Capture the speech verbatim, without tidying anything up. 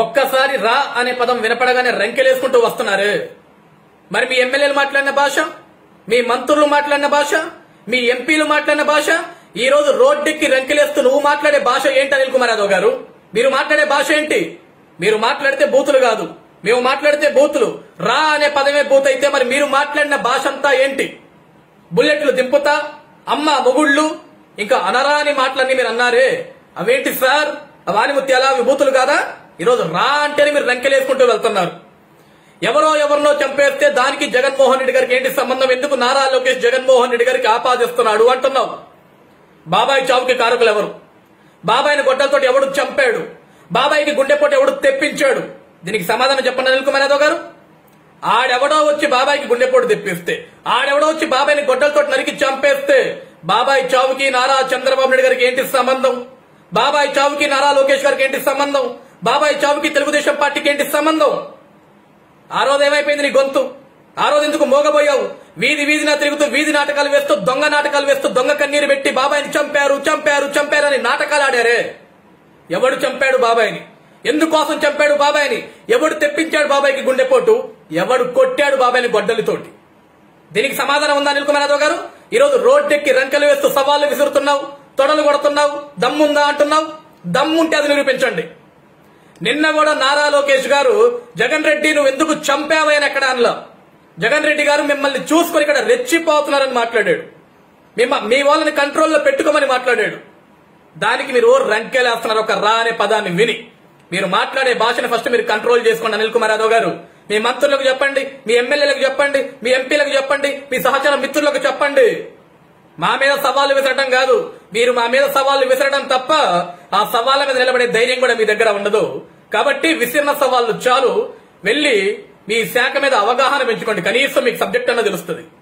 ఒక్కసారి రా అనే పదం వినపడగానే రంకెలేసుకుంటూ వస్తున్నారు. మరి మీ ఎమ్మెల్యేలు మాట్లాడిన భాష, మీ మంత్రులు మాట్లాడిన భాష, మీ ఎంపీలు మాట్లాడిన భాష, ఈ రోజు రోడ్డెక్కి రంకెలేస్తూ నువ్వు మాట్లాడే భాష ఏంటి అనిల్ కుమార్ యాదవ్ గారు? మీరు మాట్లాడే భాష ఏంటి? మీరు మాట్లాడితే బూతులు కాదు, మేము మాట్లాడితే బూతులు. రా అనే పదమే బూత్ అయితే మరి మీరు మాట్లాడిన భాష అంతా ఏంటి? బుల్లెట్లు దింపుతా, అమ్మ మొగుళ్ళు, ఇంకా అనరా అని మాటలన్నీ మీరు అన్నారే, అవేంటి సార్? వాణిముత్యాల అవి బూతులు కాదా? ఈరోజు రా అంటేనే మీరు రంకెలేసుకుంటూ వెళ్తున్నారు. ఎవరో ఎవరినో చంపేస్తే దానికి జగన్మోహన్ రెడ్డి గారికి ఏంటి సంబంధం? ఎందుకు నారా లోకేష్ జగన్మోహన్ రెడ్డి గారికి ఆపాదిస్తున్నాడు అంటున్నావు? బాబాయ్ చావుకి కారకులు ఎవరు? బాబాయిని గొడ్డలతో ఎవడు చంపాడు? బాబాయికి గుండెపోటు ఎవడు తెప్పించాడు? దీనికి సమాధానం చెప్పండి అనిల్ కుమార్ యాదవ్ గారు. ఆడెవడో వచ్చి బాబాయికి గుండెపోటు తెప్పిస్తే, ఆడెవడో వచ్చి బాబాయిని గొడ్డలతో నరికి చంపేస్తే బాబాయ్ చావుకి నారా చంద్రబాబు నాయుడు గారికి ఏంటి సంబంధం? బాబాయ్ చావుకి నారా లోకేష్ గారికి ఏంటి సంబంధం? బాబాయ్ చావుకి తెలుగుదేశం పార్టీకి ఏంటి సంబంధం? ఆ రోజు ఏమైపోయింది నీ గొంతు? ఆ రోజు ఎందుకు మోగబోయావు? వీధి వీధిన తిరుగుతూ వీధి నాటకాలు వేస్తూ, దొంగ నాటకాలు వేస్తూ, దొంగ కన్నీరు పెట్టి బాబాయిని చంపారు చంపారు చంపారు అని నాటకాలు ఆడారే. ఎవడు చంపాడు బాబాయిని? ఎందుకోసం చంపాడు బాబాయిని? ఎవడు తెప్పించాడు బాబాయికి గుండెపోటు? ఎవడు కొట్టాడు బాబాయిని గొడ్డలితోటి? దీనికి సమాధానం ఉందా అనిల్ కుమార్ యాదవ్ గారు? ఈరోజు రోడ్డెక్కి రంకెలు వేస్తూ సవాళ్లు విసురుతున్నావు, తొడలు కొడుతున్నావు, దమ్ముందా అంటున్నావు. దమ్ముంటే అది నిరూపించండి. నిన్న కూడా నారా లోకేష్ గారు జగన్ రెడ్డి నువ్వు ఎందుకు చంపావని ఎక్కడ అనలా. జగన్ రెడ్డి గారు మిమ్మల్ని చూసుకుని ఇక్కడ రెచ్చిపోతున్నారని మాట్లాడాడు. మిమ్మ మీ వాళ్ళని కంట్రోల్లో పెట్టుకోమని మాట్లాడాడు. దానికి మీరు రంకెలేస్తున్నారు ఒక రా అనే పదాన్ని విని. మీరు మాట్లాడే భాషను ఫస్ట్ మీరు కంట్రోల్ చేసుకోండి అనిల్ కుమార్ యాదవ్ గారు. మీ మంత్రులకు చెప్పండి, మీ ఎమ్మెల్యేలకు చెప్పండి, మీ ఎంపీలకు చెప్పండి, మీ సహచర మిత్రులకు చెప్పండి. మా మీద సవాళ్లు విసరడం కాదు, మీరు మా మీద సవాళ్లు విసరడం తప్ప ఆ సవాళ్ల మీద నిలబడే ధైర్యం కూడా మీ దగ్గర ఉండదు. కాబట్టి విసిరిన సవాళ్లు చాలు, వెళ్లి మీ శాఖ మీద అవగాహన పెంచుకోండి. కనీసం మీకు సబ్జెక్ట్ అన్న తెలుస్తుంది.